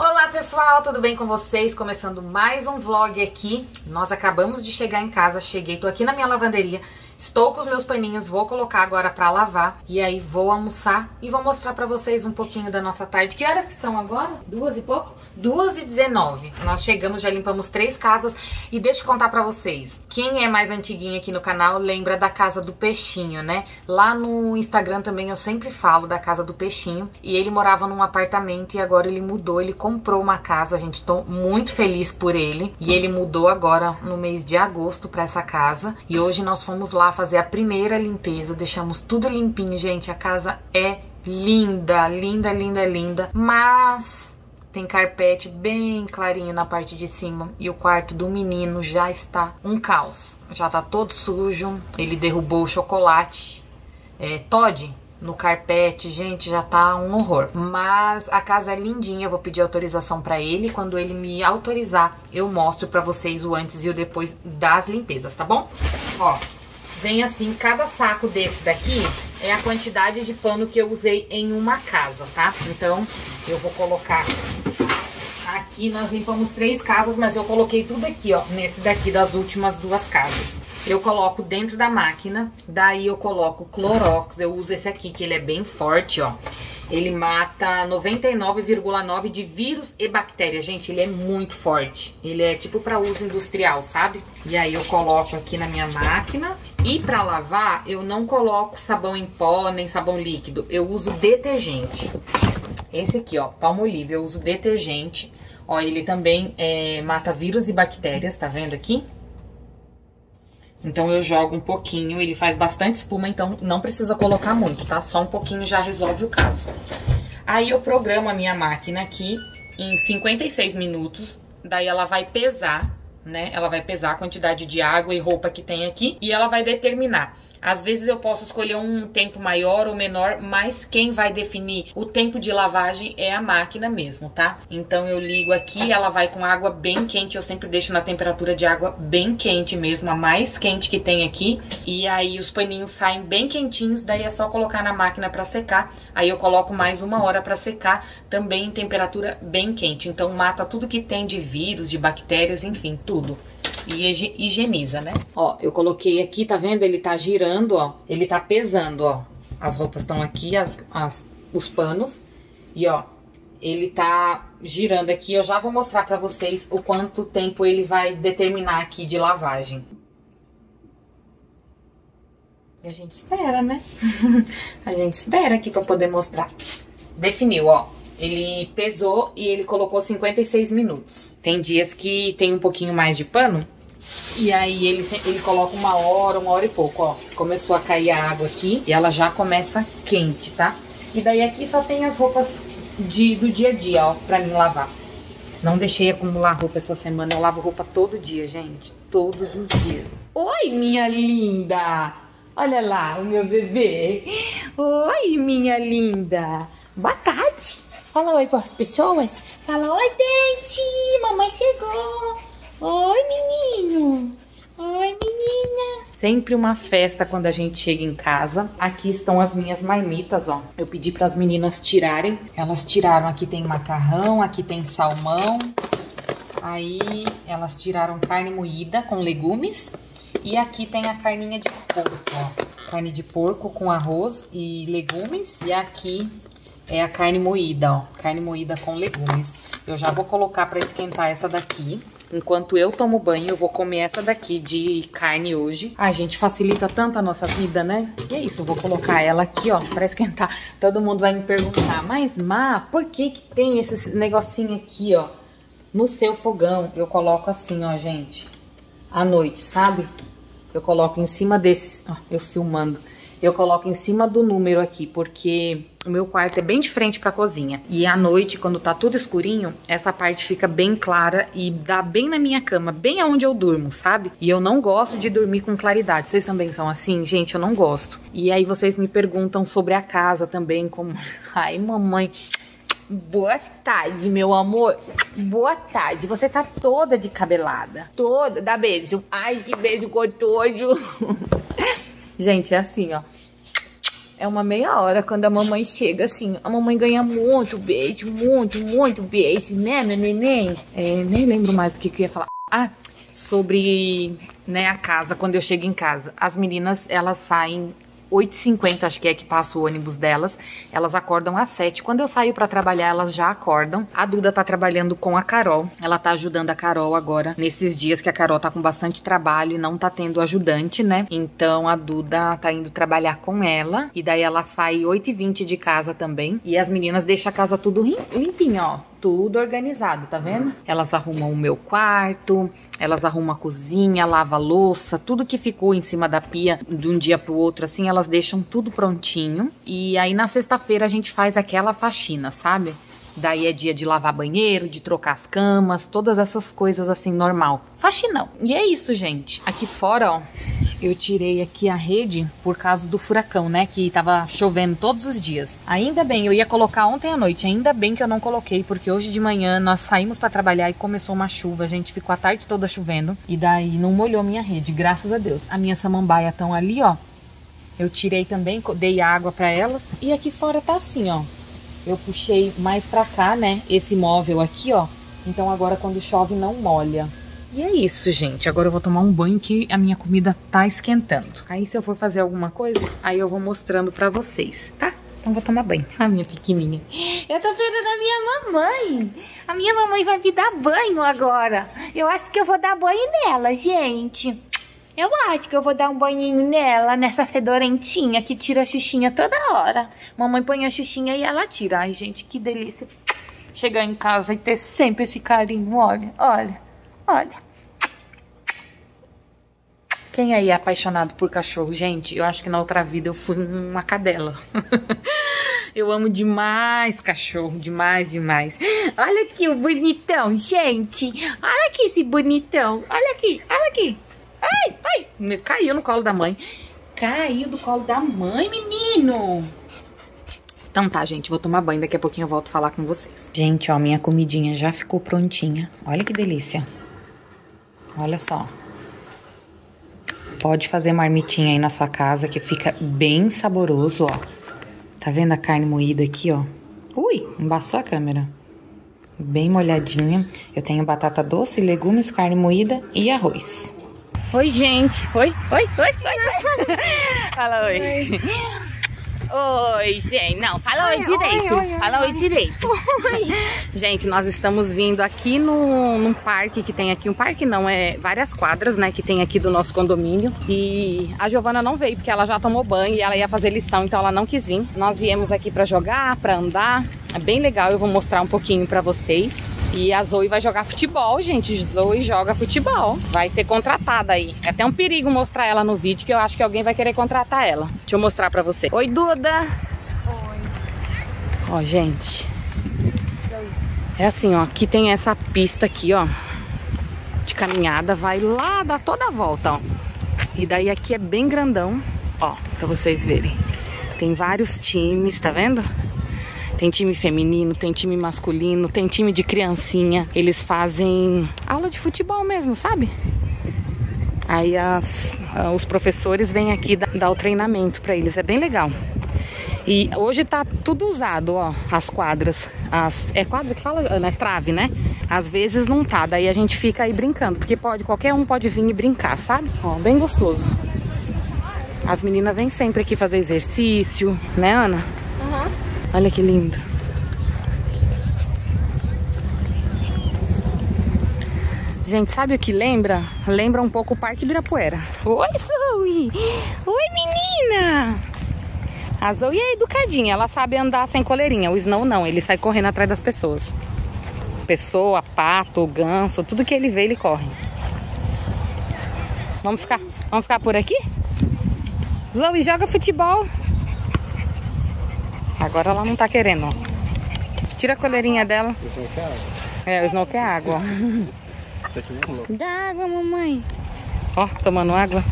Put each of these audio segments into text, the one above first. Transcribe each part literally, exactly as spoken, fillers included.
Olá pessoal, tudo bem com vocês? Começando mais um vlog aqui. Nós acabamos de chegar em casa, cheguei, tô aqui na minha lavanderia, estou com os meus paninhos, vou colocar agora pra lavar e aí vou almoçar e vou mostrar pra vocês um pouquinho da nossa tarde. Que horas que são agora? Duas e pouco? Duas e dezenove. Nós chegamos, já limpamos três casas e deixa eu contar pra vocês. Quem é mais antiguinho aqui no canal lembra da Casa do Peixinho, né? Lá no Instagram também eu sempre falo da Casa do Peixinho e ele morava num apartamento e agora ele mudou, ele comprou Comprou uma casa, gente, tô muito feliz por ele. E ele mudou agora no mês de agosto pra essa casa. E hoje nós fomos lá fazer a primeira limpeza, deixamos tudo limpinho, gente. A casa é linda, linda, linda, linda. Mas tem carpete bem clarinho na parte de cima. E o quarto do menino já está um caos. Já tá todo sujo. Ele derrubou o chocolate. É, Toddy. No carpete, gente, já tá um horror. Mas a casa é lindinha, eu vou pedir autorização pra ele. Quando ele me autorizar, eu mostro pra vocês o antes e o depois das limpezas, tá bom? Ó, vem assim, cada saco desse daqui é a quantidade de pano que eu usei em uma casa, tá? Então, eu vou colocar... Aqui nós limpamos três casas, mas eu coloquei tudo aqui, ó, nesse daqui das últimas duas casas. Eu coloco dentro da máquina, daí eu coloco Clorox, eu uso esse aqui, que ele é bem forte, ó. Ele mata noventa e nove vírgula nove por cento de vírus e bactérias, gente, ele é muito forte. Ele é tipo pra uso industrial, sabe? E aí eu coloco aqui na minha máquina. E pra lavar, eu não coloco sabão em pó, nem sabão líquido, eu uso detergente. Esse aqui, ó, Palmolive, eu uso detergente. Ó, ele também é, mata vírus e bactérias, tá vendo aqui? Então eu jogo um pouquinho, ele faz bastante espuma, então não precisa colocar muito, tá? Só um pouquinho já resolve o caso. Aí eu programo a minha máquina aqui em cinquenta e seis minutos, daí ela vai pesar, né? Ela vai pesar a quantidade de água e roupa que tem aqui e ela vai determinar. Às vezes eu posso escolher um tempo maior ou menor, mas quem vai definir o tempo de lavagem é a máquina mesmo, tá? Então eu ligo aqui, ela vai com água bem quente, eu sempre deixo na temperatura de água bem quente mesmo, a mais quente que tem aqui. E aí os paninhos saem bem quentinhos, daí é só colocar na máquina pra secar. Aí eu coloco mais uma hora pra secar, também em temperatura bem quente. Então mata tudo que tem de vírus, de bactérias, enfim, tudo. E higieniza, né? Ó, eu coloquei aqui, tá vendo? Ele tá girando, ó. Ele tá pesando, ó. As roupas estão aqui, as, as, os panos. E, ó, ele tá girando aqui. Eu já vou mostrar pra vocês o quanto tempo ele vai determinar aqui de lavagem. E a gente espera, né? A gente espera aqui pra poder mostrar. Definiu, ó. Ele pesou e ele colocou cinquenta e seis minutos. Tem dias que tem um pouquinho mais de pano. E aí ele, ele coloca uma hora, uma hora e pouco, ó. Começou a cair a água aqui e ela já começa quente, tá? E daí aqui só tem as roupas de, do dia a dia, ó, pra mim lavar. Não deixei acumular roupa essa semana. Eu lavo roupa todo dia, gente. Todos os dias. Oi, minha linda! Olha lá o meu bebê. Oi, minha linda! Boa tarde! Fala oi para as pessoas. Fala oi, Dente. Mamãe chegou. Oi, menino. Oi, menina. Sempre uma festa quando a gente chega em casa. Aqui estão as minhas marmitas, ó. Eu pedi para as meninas tirarem. Elas tiraram. Aqui tem macarrão, aqui tem salmão. Aí elas tiraram carne moída com legumes. E aqui tem a carninha de porco, ó. Carne de porco com arroz e legumes. E aqui... é a carne moída, ó. Carne moída com legumes. Eu já vou colocar pra esquentar essa daqui. Enquanto eu tomo banho, eu vou comer essa daqui de carne hoje. Ai, gente, facilita tanto a nossa vida, né? E é isso, eu vou colocar ela aqui, ó, pra esquentar. Todo mundo vai me perguntar, mas Má, por que que tem esse negocinho aqui, ó? No seu fogão, eu coloco assim, ó, gente. À noite, sabe? Eu coloco em cima desse... Ó, eu filmando. Eu coloco em cima do número aqui, porque... O meu quarto é bem de frente pra cozinha. E à noite, quando tá tudo escurinho, essa parte fica bem clara e dá bem na minha cama, bem aonde eu durmo, sabe? E eu não gosto de dormir com claridade. Vocês também são assim? Gente, eu não gosto. E aí vocês me perguntam sobre a casa também, como... Ai, mamãe... Boa tarde, meu amor. Boa tarde. Você tá toda descabelada. Toda. Dá beijo. Ai, que beijo gostoso. Gente, é assim, ó. é uma meia hora quando a mamãe chega, assim. A mamãe ganha muito beijo, muito, muito beijo, né, meu neném? É, nem lembro mais o que, que eu ia falar. Ah, sobre, né, a casa, quando eu chego em casa. As meninas, elas saem oito e cinquenta, acho que é que passa o ônibus delas. Elas acordam às sete. Quando eu saio pra trabalhar, elas já acordam. A Duda tá trabalhando com a Carol. Ela tá ajudando a Carol agora, nesses dias que a Carol tá com bastante trabalho e não tá tendo ajudante, né? Então, a Duda tá indo trabalhar com ela. E daí, ela sai oito e vinte de casa também. E as meninas deixam a casa tudo limpinho, ó. Tudo organizado, tá vendo? Elas arrumam o meu quarto, elas arrumam a cozinha, lavam a louça, tudo que ficou em cima da pia de um dia pro outro, assim, elas deixam tudo prontinho. E aí na sexta-feira a gente faz aquela faxina, sabe? Daí é dia de lavar banheiro, de trocar as camas, todas essas coisas assim, normal. Faxinão. E é isso, gente. Aqui fora, ó, eu tirei aqui a rede por causa do furacão, né? Que tava chovendo todos os dias. Ainda bem, eu ia colocar ontem à noite. Ainda bem que eu não coloquei, porque hoje de manhã nós saímos pra trabalhar e começou uma chuva. A gente ficou a tarde toda chovendo. E daí não molhou minha rede, graças a Deus. A minha samambaia estão ali, ó. Eu tirei também, dei água pra elas. E aqui fora tá assim, ó. Eu puxei mais pra cá, né? Esse móvel aqui, ó. Então agora quando chove não molha. E é isso, gente. Agora eu vou tomar um banho que a minha comida tá esquentando. Aí se eu for fazer alguma coisa, aí eu vou mostrando pra vocês, tá? Então vou tomar banho. A minha pequenininha. Eu tô esperando a minha mamãe. A minha mamãe vai me dar banho agora. Eu acho que eu vou dar banho nela, gente. Eu acho que eu vou dar um banhinho nela, nessa fedorentinha que tira a xuxinha toda hora. Mamãe põe a xuxinha e ela tira. Ai, gente, que delícia. Chegar em casa e ter sempre esse carinho. Olha, olha. Olha. Quem aí é apaixonado por cachorro? Gente, eu acho que na outra vida eu fui uma cadela. Eu amo demais cachorro, demais, demais. Olha aqui o bonitão, gente. Olha aqui esse bonitão. Olha aqui, olha aqui. Ai, ai. Me caiu no colo da mãe. Caiu do colo da mãe, menino. Então tá, gente, vou tomar banho. Daqui a pouquinho eu volto falar com vocês. Gente, ó, minha comidinha já ficou prontinha. Olha que delícia. Olha só. Pode fazer marmitinha aí na sua casa, que fica bem saboroso, ó. Tá vendo a carne moída aqui, ó? Ui, embaçou a câmera. Bem molhadinha. Eu tenho batata doce, legumes, carne moída e arroz. Oi, gente. Oi, oi, oi, oi. Fala oi. Oi. Oi, gente. Não, fala oi, oi direito. Oi, oi, fala oi, oi direito. Oi. Gente, nós estamos vindo aqui no, num parque que tem aqui. Um parque não, é várias quadras, né? Que tem aqui do nosso condomínio. E a Giovana não veio, porque ela já tomou banho e ela ia fazer lição, então ela não quis vir. Nós viemos aqui pra jogar, pra andar. É bem legal, eu vou mostrar um pouquinho pra vocês. E a Zoe vai jogar futebol, gente. Zoe joga futebol. Vai ser contratada aí. É até um perigo mostrar ela no vídeo, que eu acho que alguém vai querer contratar ela. Deixa eu mostrar pra você. Oi, Duda. Oi. Ó, gente. É assim, ó. Aqui tem essa pista aqui, ó. De caminhada. Vai lá, dá toda a volta, ó. E daí aqui é bem grandão. Ó, pra vocês verem. Tem vários times, tá vendo? Tem time feminino, tem time masculino, tem time de criancinha. Eles fazem aula de futebol mesmo, sabe? Aí as, os professores vêm aqui dar, dar o treinamento pra eles. É bem legal. E hoje tá tudo usado, ó, as quadras. As, é quadra que fala, é trave, né? Às vezes não tá, daí a gente fica aí brincando. Porque pode, qualquer um pode vir e brincar, sabe? Ó, bem gostoso. As meninas vêm sempre aqui fazer exercício, né, Ana? Uhum. Olha que lindo. Gente, sabe o que lembra? Lembra um pouco o Parque Ibirapuera. Oi, Zoe! Oi, menina! A Zoe é educadinha, ela sabe andar sem coleirinha. O Snow não, ele sai correndo atrás das pessoas. Pessoa, pato, ganso, tudo que ele vê, ele corre. Vamos ficar, vamos ficar por aqui? Zoe, joga futebol. Agora ela não tá querendo, ó. Tira a coleirinha dela. O Snow quer água? É, o Snow quer água, ó. Dá água, mamãe. Ó, tomando água.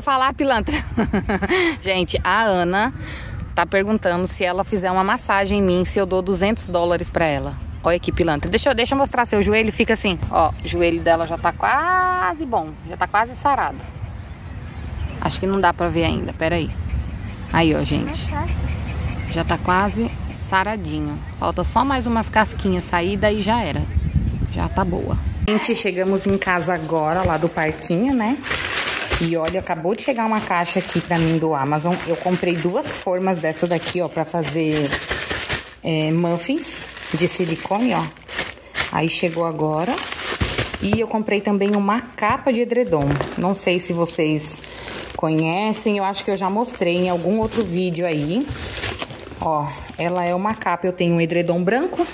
pra falar, pilantra. Gente, a Ana tá perguntando se ela fizer uma massagem em mim, se eu dou duzentos dólares pra ela. Olha aqui, pilantra. Deixa eu, deixa eu mostrar seu joelho. Fica assim, ó. O joelho dela já tá quase bom. Já tá quase sarado. Acho que não dá pra ver ainda. Pera aí. Aí, ó, gente. Já tá quase saradinho. Falta só mais umas casquinhas sair, daí já era. Já tá boa. Gente, chegamos em casa agora, lá do parquinho, né? E olha, acabou de chegar uma caixa aqui pra mim do Amazon. Eu comprei duas formas dessa daqui, ó, pra fazer é, muffins de silicone, ó. Aí chegou agora. E eu comprei também uma capa de edredom. Não sei se vocês conhecem, eu acho que eu já mostrei em algum outro vídeo aí. Ó, ela é uma capa, eu tenho um edredom branco.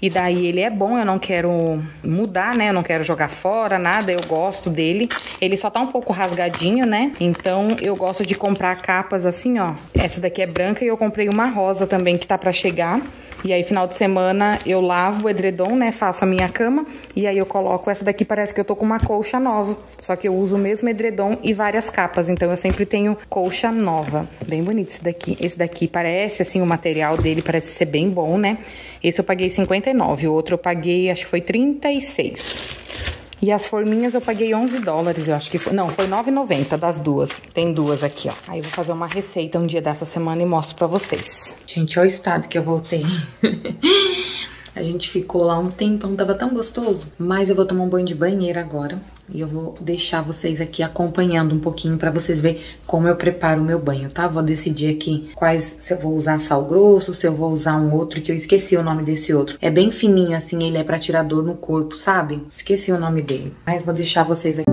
E daí ele é bom, eu não quero mudar, né? Eu não quero jogar fora, nada, eu gosto dele. Ele só tá um pouco rasgadinho, né? Então eu gosto de comprar capas assim, ó. Essa daqui é branca e eu comprei uma rosa também que tá pra chegar. E aí final de semana eu lavo o edredom, né? Faço a minha cama e aí eu coloco essa daqui, parece que eu tô com uma colcha nova. Só que eu uso o mesmo edredom e várias capas, então eu sempre tenho colcha nova. Bem bonito esse daqui. Esse daqui parece, assim, o material dele parece ser bem bom, né? Esse eu paguei cinquenta e nove, o outro eu paguei, acho que foi trinta e seis. E as forminhas eu paguei onze dólares, eu acho que foi. Não, foi nove e noventa das duas. Tem duas aqui, ó. Aí eu vou fazer uma receita um dia dessa semana e mostro pra vocês. Gente, olha o estado que eu voltei. A gente ficou lá um tempão, tava tão gostoso. Mas eu vou tomar um banho de banheira agora. E eu vou deixar vocês aqui acompanhando um pouquinho pra vocês verem como eu preparo o meu banho, tá? Vou decidir aqui quais, se eu vou usar sal grosso, se eu vou usar um outro, que eu esqueci o nome desse outro. É bem fininho assim, ele é pra tirar dor no corpo, sabe? Esqueci o nome dele, mas vou deixar vocês aqui.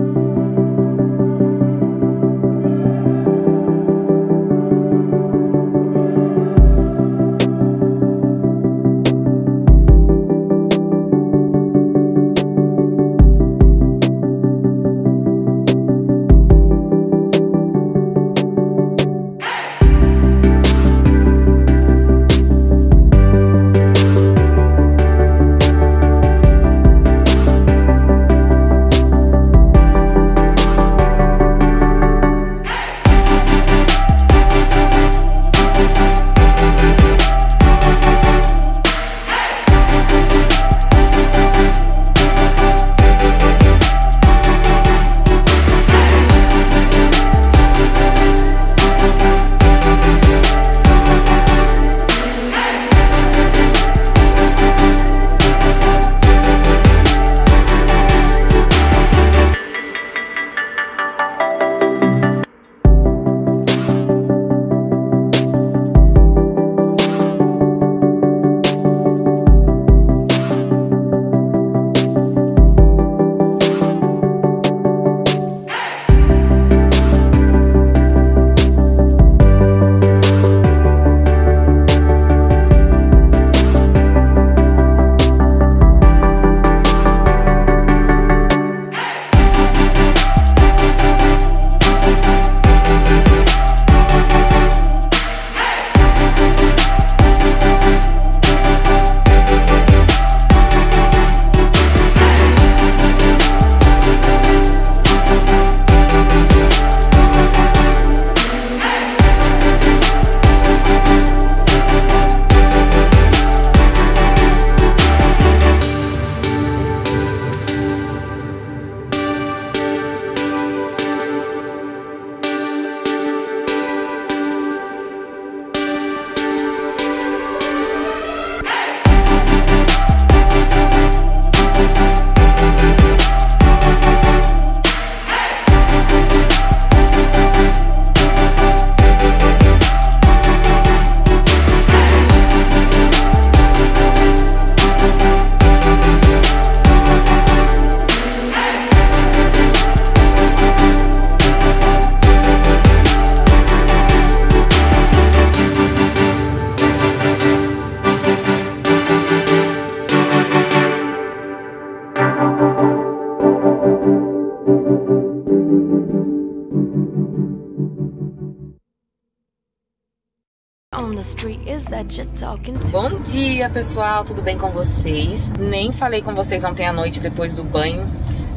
Bom dia, pessoal, tudo bem com vocês? Nem falei com vocês ontem à noite depois do banho.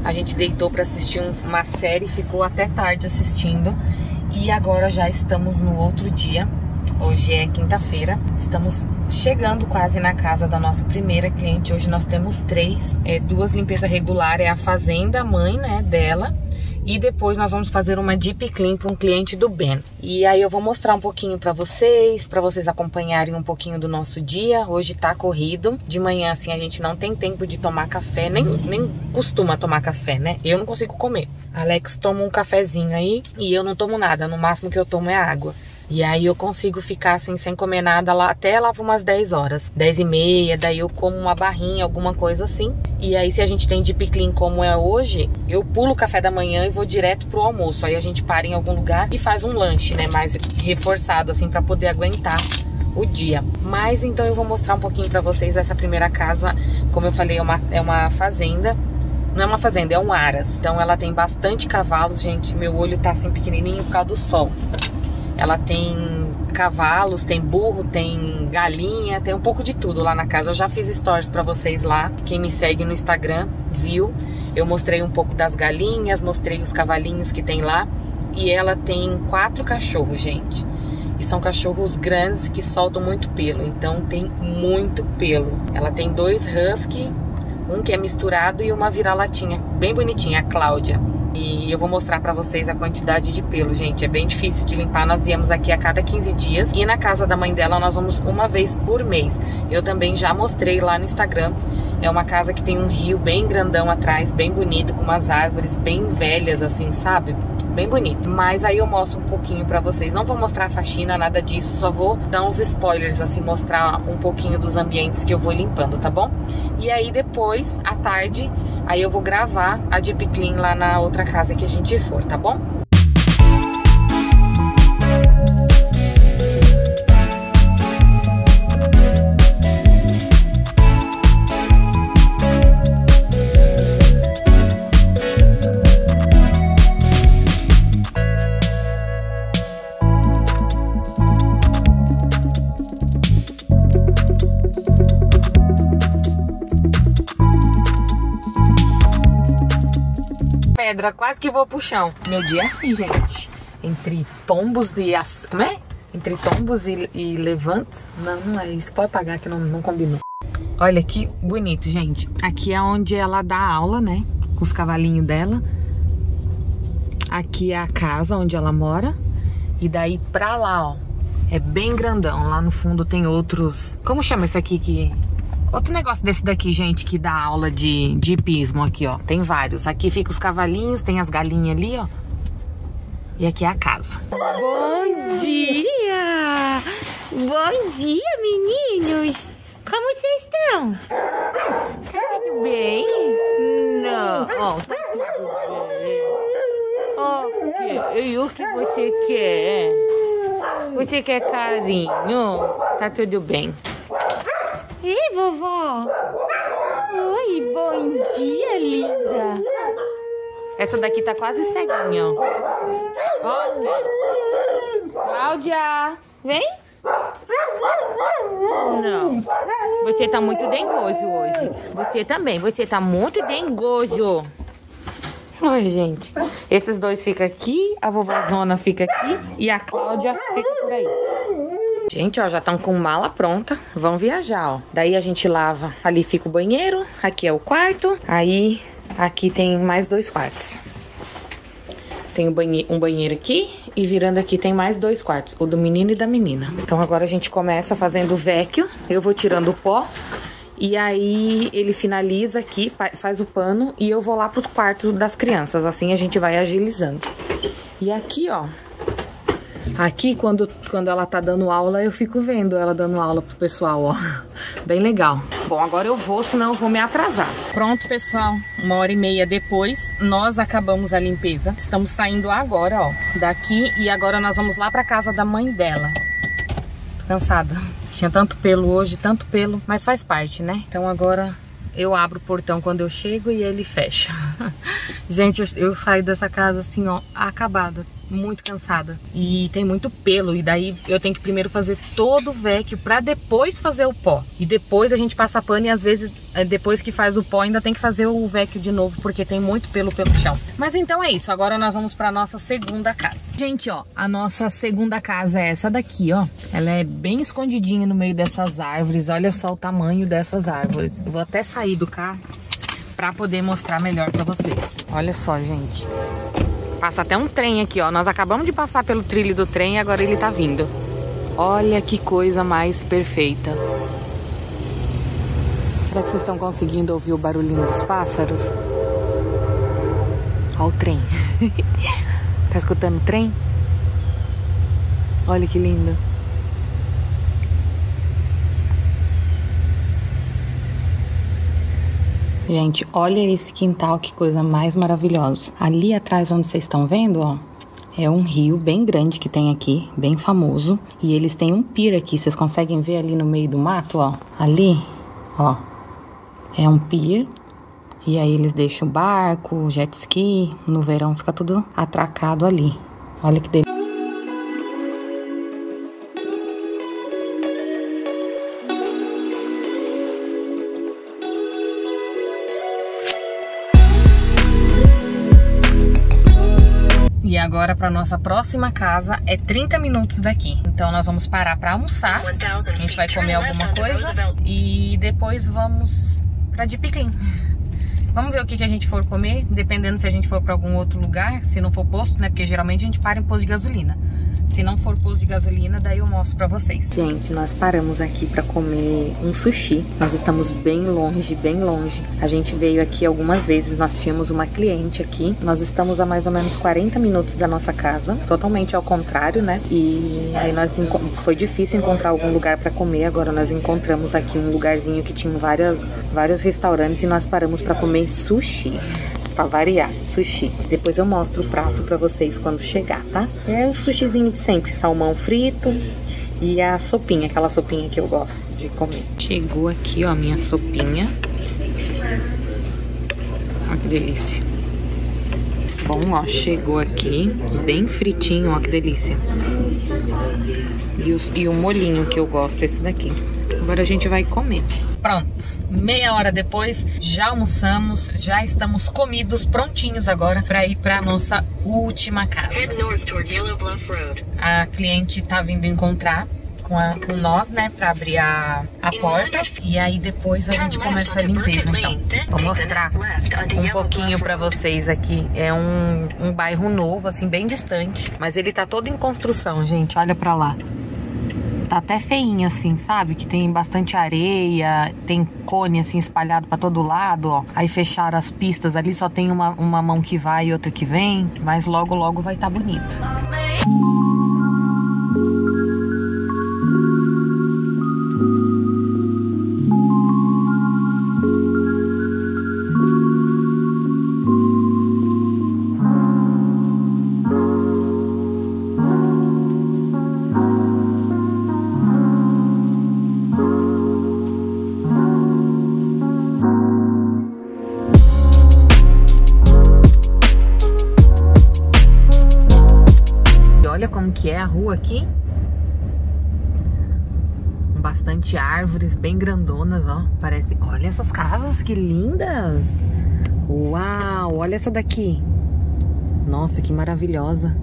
A gente deitou pra assistir uma série, ficou até tarde assistindo. E agora já estamos no outro dia. Hoje é quinta-feira. Estamos chegando quase na casa da nossa primeira cliente. Hoje nós temos três. É, duas limpezas regulares. É a fazenda, a mãe, né, dela. E depois nós vamos fazer uma deep clean para um cliente do Ben. E aí eu vou mostrar um pouquinho para vocês, para vocês acompanharem um pouquinho do nosso dia. Hoje tá corrido. De manhã, assim, a gente não tem tempo de tomar café, nem, nem costuma tomar café, né? Eu não consigo comer. Alex toma um cafezinho aí e eu não tomo nada. No máximo que eu tomo é água. E aí eu consigo ficar assim sem comer nada lá até lá por umas dez horas, dez e meia, daí eu como uma barrinha, alguma coisa assim. E aí se a gente tem deep clean como é hoje, eu pulo o café da manhã e vou direto pro almoço. Aí a gente para em algum lugar e faz um lanche, né, mais reforçado assim pra poder aguentar o dia. Mas então eu vou mostrar um pouquinho pra vocês essa primeira casa. Como eu falei, é uma, é uma fazenda. Não é uma fazenda, é um aras. Então ela tem bastante cavalos, gente. Meu olho tá assim pequenininho por causa do sol. Ela tem cavalos, tem burro, tem galinha, tem um pouco de tudo lá na casa. Eu já fiz stories pra vocês lá. Quem me segue no Instagram viu. Eu mostrei um pouco das galinhas, mostrei os cavalinhos que tem lá. E ela tem quatro cachorros, gente. E são cachorros grandes que soltam muito pelo. Então tem muito pelo. Ela tem dois husky, um que é misturado e uma vira-latinha. Bem bonitinha, a Cláudia. E eu vou mostrar pra vocês a quantidade de pelo, gente. É bem difícil de limpar, nós viemos aqui a cada quinze dias. E na casa da mãe dela nós vamos uma vez por mês. Eu também já mostrei lá no Instagram. É uma casa que tem um rio bem grandão atrás, bem bonito, com umas árvores bem velhas assim, sabe? Bem bonito. Mas aí eu mostro um pouquinho pra vocês. Não vou mostrar a faxina, nada disso. Só vou dar uns spoilers, assim, mostrar um pouquinho dos ambientes que eu vou limpando, tá bom? E aí depois, à tarde, aí eu vou gravar a deep clean lá na outra casa que a gente for, tá bom? Pedra, quase que vou pro chão. Meu dia é assim, gente. Entre tombos e... As... Como é? Entre tombos e, e levantos. Não, não é isso. Pode apagar que não, não combinou. Olha que bonito, gente. Aqui é onde ela dá aula, né? Com os cavalinhos dela. Aqui é a casa onde ela mora. E daí pra lá, ó. É bem grandão. Lá no fundo tem outros... Como chama esse aqui que... Outro negócio desse daqui, gente, que dá aula de, de hipismo aqui, ó. Tem vários. Aqui fica os cavalinhos, tem as galinhas ali, ó. E aqui é a casa. Bom dia! Bom dia, meninos! Como vocês estão? Tá tudo bem? Não. Ó, tá tudo bem. Ó, e o que você quer? Você quer carinho? Tá tudo bem. Ei, vovó! Oi, bom dia, linda! Essa daqui tá quase ceguinha, ó. Oh. Cláudia! Vem! Não. Você tá muito dengoso hoje. Você também, você tá muito dengoso. Oi, gente. Esses dois ficam aqui, a vovózona fica aqui e a Cláudia fica por aí. Gente, ó, já estão com mala pronta, vão viajar, ó. Daí a gente lava, ali fica o banheiro, aqui é o quarto, aí aqui tem mais dois quartos. Tem um banheiro, um banheiro aqui e virando aqui tem mais dois quartos, o do menino e da menina. Então agora a gente começa fazendo o vecchio, eu vou tirando o pó e aí ele finaliza aqui, faz o pano e eu vou lá pro quarto das crianças, assim a gente vai agilizando. E aqui, ó. Aqui, quando, quando ela tá dando aula, eu fico vendo ela dando aula pro pessoal, ó. Bem legal. Bom, agora eu vou, senão eu vou me atrasar. Pronto, pessoal. Uma hora e meia depois, nós acabamos a limpeza. Estamos saindo agora, ó, daqui. E agora nós vamos lá pra casa da mãe dela. Tô cansada. Tinha tanto pelo hoje, tanto pelo. Mas faz parte, né? Então agora... Eu abro o portão quando eu chego e ele fecha. Gente, eu, eu saio dessa casa assim, ó, acabada. muito cansada e tem muito pelo, e daí eu tenho que primeiro fazer todo o vec pra depois fazer o pó, e depois a gente passa pano, e às vezes depois que faz o pó ainda tem que fazer o vec de novo, porque tem muito pelo pelo chão. Mas então é isso, agora nós vamos pra nossa segunda casa. Gente, ó, a nossa segunda casa é essa daqui, ó. Ela é bem escondidinha no meio dessas árvores, olha só o tamanho dessas árvores. Eu vou até sair do carro pra poder mostrar melhor pra vocês. Olha só, gente. Passa até um trem aqui, ó. Nós acabamos de passar pelo trilho do trem e agora ele tá vindo. Olha que coisa mais perfeita. Será que vocês estão conseguindo ouvir o barulhinho dos pássaros? Ó o trem. Tá escutando o trem? Olha que lindo. Gente, olha esse quintal, que coisa mais maravilhosa. Ali atrás, onde vocês estão vendo, ó, é um rio bem grande que tem aqui, bem famoso. E eles têm um pier aqui, vocês conseguem ver ali no meio do mato, ó. Ali, ó, é um pier. E aí eles deixam o barco, jet ski, no verão fica tudo atracado ali. Olha que delícia. E agora para nossa próxima casa é trinta minutos daqui. Então nós vamos parar para almoçar. A gente vai comer alguma coisa e depois vamos para Deep Clean. Vamos ver o que, que a gente for comer, dependendo se a gente for para algum outro lugar, se não for posto, né? Porque geralmente a gente para em posto de gasolina. Se não for posto de gasolina, daí eu mostro pra vocês. Gente, nós paramos aqui pra comer um sushi. Nós estamos bem longe, bem longe. A gente veio aqui algumas vezes, nós tínhamos uma cliente aqui. Nós estamos a mais ou menos quarenta minutos da nossa casa, totalmente ao contrário, né? E aí nós foi difícil encontrar algum lugar pra comer. Agora nós encontramos aqui um lugarzinho que tinha várias, vários restaurantes, e nós paramos pra comer sushi. Pra variar, sushi. Depois eu mostro o prato pra vocês quando chegar, tá? É o sushizinho de sempre, salmão frito e a sopinha, aquela sopinha que eu gosto de comer. Chegou aqui, ó, a minha sopinha. Ó que delícia. Bom, ó, chegou aqui, bem fritinho, ó que delícia. E o, e o molhinho que eu gosto, esse daqui. Agora a gente vai comer. Pronto, meia hora depois, já almoçamos, já estamos comidos, prontinhos agora para ir para nossa última casa. A cliente tá vindo encontrar com, a, com nós, né, para abrir a, a porta, e aí depois a gente começa a limpeza. Então, vou mostrar um pouquinho para vocês aqui. É um, um bairro novo, assim, bem distante, mas ele tá todo em construção, gente, olha para lá. Tá até feinho assim, sabe? Que tem bastante areia, tem cone assim espalhado pra todo lado, ó. Aí fecharam as pistas ali, só tem uma, uma mão que vai e outra que vem. Mas logo, logo vai tá bonito. Que é a rua aqui, bastante árvores bem grandonas, ó, parece. Olha essas casas, que lindas. Uau, olha essa daqui, nossa, que maravilhosa,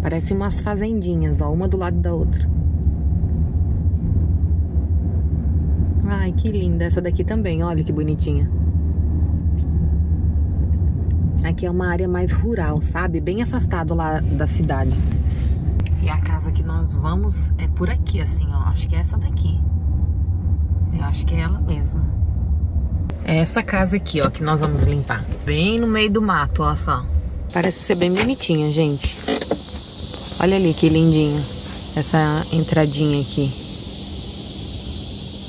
parece umas fazendinhas, ó, uma do lado da outra. Ai, que linda, essa daqui também, olha que bonitinha. Aqui é uma área mais rural, sabe? Bem afastado lá da cidade. E a casa que nós vamos é por aqui, assim, ó. Acho que é essa daqui. Eu acho que é ela mesmo. É essa casa aqui, ó, que nós vamos limpar. Bem no meio do mato, ó só. Parece ser bem bonitinha, gente. Olha ali que lindinho. Essa entradinha aqui.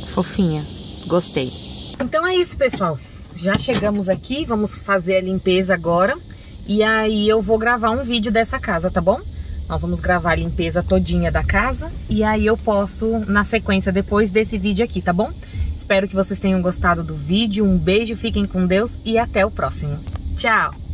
Fofinha. Gostei. Então é isso, pessoal. Já chegamos aqui, vamos fazer a limpeza agora. E aí eu vou gravar um vídeo dessa casa, tá bom? Nós vamos gravar a limpeza todinha da casa. E aí eu posto na sequência depois desse vídeo aqui, tá bom? Espero que vocês tenham gostado do vídeo. Um beijo, fiquem com Deus e até o próximo. Tchau!